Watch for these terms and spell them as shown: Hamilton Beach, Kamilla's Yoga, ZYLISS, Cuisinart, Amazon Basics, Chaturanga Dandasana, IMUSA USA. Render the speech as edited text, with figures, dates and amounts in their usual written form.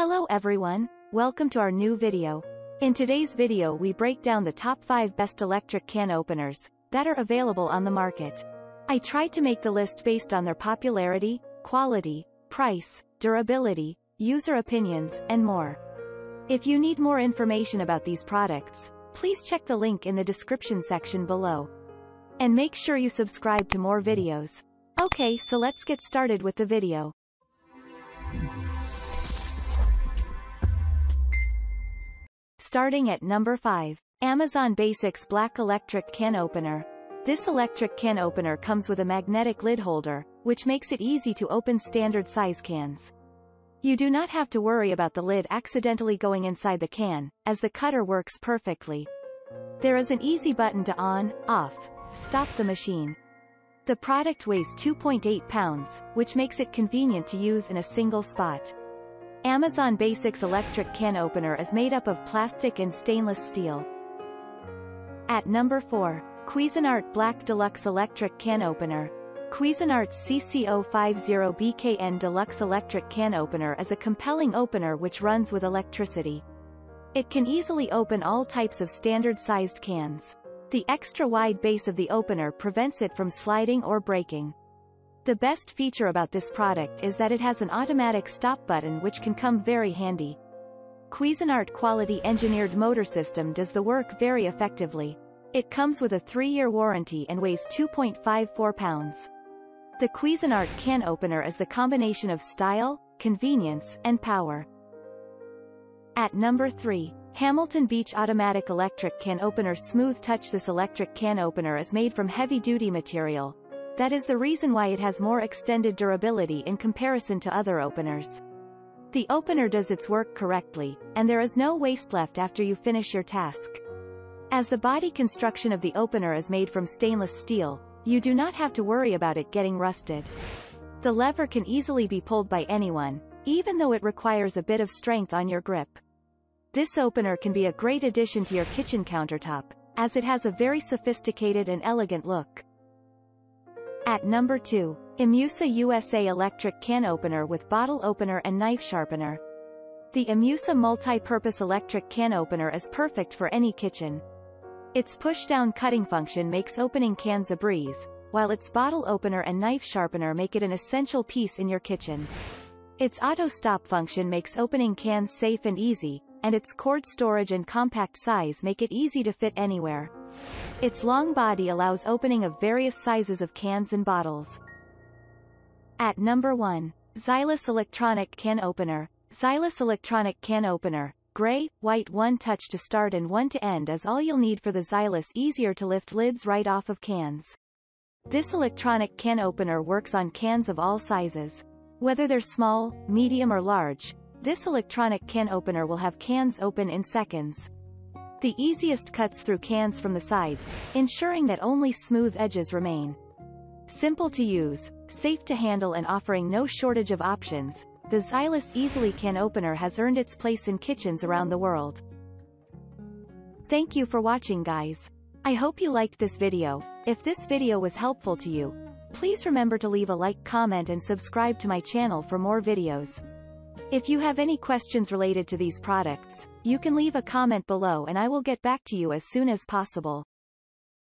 Hello everyone, welcome to our new video. In today's video we break down the top 5 best electric can openers that are available on the market. I tried to make the list based on their popularity, quality, price, durability, user opinions, and more. If you need more information about these products, please check the link in the description section below. And make sure you subscribe to more videos. Okay, so let's get started with the video. Starting at number 5. Amazon Basics Black Electric Can Opener. This electric can opener comes with a magnetic lid holder, which makes it easy to open standard size cans. You do not have to worry about the lid accidentally going inside the can, as the cutter works perfectly. There is an easy button to on, off, stop the machine. The product weighs 2.8 pounds, which makes it convenient to use in a single spot. Amazon Basics electric can opener is made up of plastic and stainless steel. At number 4, Cuisinart Black Deluxe Electric Can Opener. Cuisinart's CCO50BKN Deluxe Electric Can Opener is a compelling opener which runs with electricity. It can easily open all types of standard-sized cans. The extra-wide base of the opener prevents it from sliding or breaking. The best feature about this product is that it has an automatic stop button which can come very handy. Cuisinart quality engineered motor system does the work very effectively. It comes with a 3-year warranty and weighs 2.54 pounds. The Cuisinart can opener is the combination of style, convenience, and power. At number 3, Hamilton Beach Automatic Electric Can Opener Smooth Touch. This electric can opener is made from heavy-duty material. That is the reason why it has more extended durability in comparison to other openers. The opener does its work correctly, and there is no waste left after you finish your task. As the body construction of the opener is made from stainless steel, you do not have to worry about it getting rusted. The lever can easily be pulled by anyone, even though it requires a bit of strength on your grip. This opener can be a great addition to your kitchen countertop, as it has a very sophisticated and elegant look. At number 2, IMUSA USA Electric Can Opener with Bottle Opener and Knife Sharpener. The IMUSA Multi-Purpose Electric Can Opener is perfect for any kitchen. Its push-down cutting function makes opening cans a breeze, while its bottle opener and knife sharpener make it an essential piece in your kitchen. Its auto-stop function makes opening cans safe and easy, and its cord storage and compact size make it easy to fit anywhere. Its long body allows opening of various sizes of cans and bottles. At number 1, ZYLISS Electronic Can Opener. ZYLISS Electronic Can Opener, gray, white. One touch to start and one to end is all you'll need for the ZYLISS easier to lift lids right off of cans. This electronic can opener works on cans of all sizes. Whether they're small, medium or large, this electronic can opener will have cans open in seconds. The easiest cuts through cans from the sides, ensuring that only smooth edges remain. Simple to use, safe to handle and offering no shortage of options, the ZYLISS Easily Can Opener has earned its place in kitchens around the world. Thank you for watching, guys. I hope you liked this video. If this video was helpful to you, please remember to leave a like, comment and subscribe to my channel for more videos. If you have any questions related to these products, you can leave a comment below and I will get back to you as soon as possible.